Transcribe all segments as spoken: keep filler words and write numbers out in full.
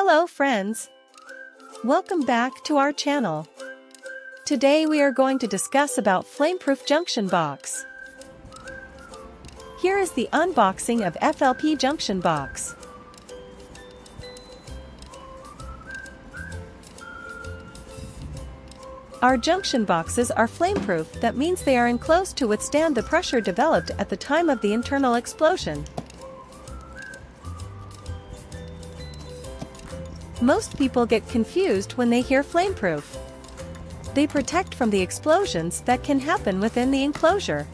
Hello friends! Welcome back to our channel. Today we are going to discuss about flameproof junction box. Here is the unboxing of F L P junction box. Our junction boxes are flameproof, that means they are enclosed to withstand the pressure developed at the time of the internal explosion. Most people get confused when they hear flameproof. They protect from the explosions that can happen within the enclosure.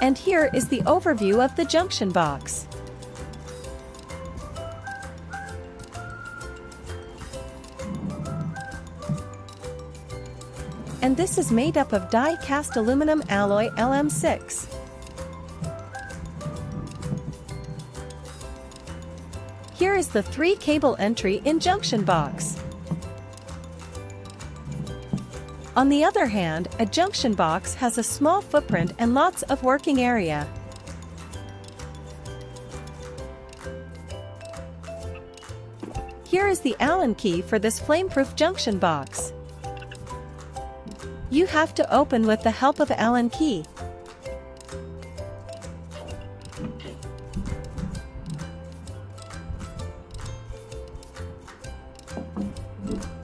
And here is the overview of the junction box. And this is made up of die-cast aluminum alloy L M six. Here is the three cable entry in junction box. On the other hand, a junction box has a small footprint and lots of working area. Here is the Allen key for this flameproof junction box. You have to open with the help of Allen key.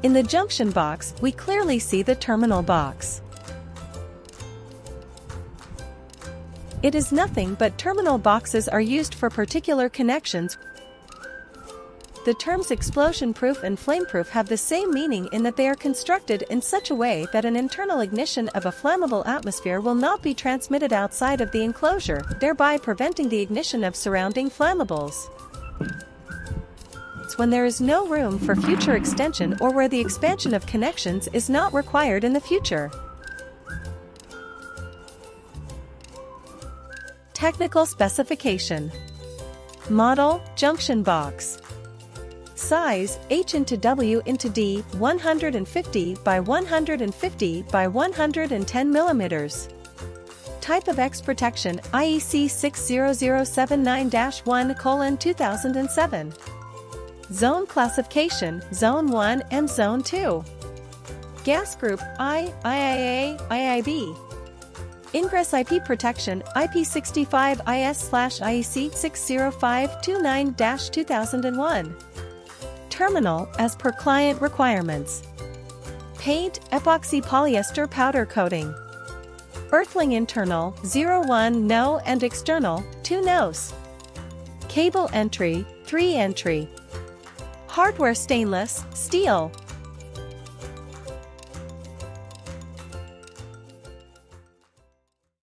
In the junction box, we clearly see the terminal box. It is nothing but terminal boxes are used for particular connections. The terms explosion-proof and flameproof have the same meaning in that they are constructed in such a way that an internal ignition of a flammable atmosphere will not be transmitted outside of the enclosure, thereby preventing the ignition of surrounding flammables. When there is no room for future extension or where the expansion of connections is not required in the future. Technical specification. Model, junction box. Size, H into W into D, one hundred fifty by one hundred fifty by one hundred ten millimeters. Type of X protection, I E C six zero zero seven nine dash one colon two thousand seven. Zone classification, Zone one and Zone two. Gas group, I, I I A, I I B. Ingress I P protection, I P sixty-five I S slash I E C six zero five two nine dash two thousand one. Terminal, as per client requirements. Paint, epoxy polyester powder coating. Earthling internal, zero one no and external, two nos. Cable entry, three entry. Hardware stainless steel.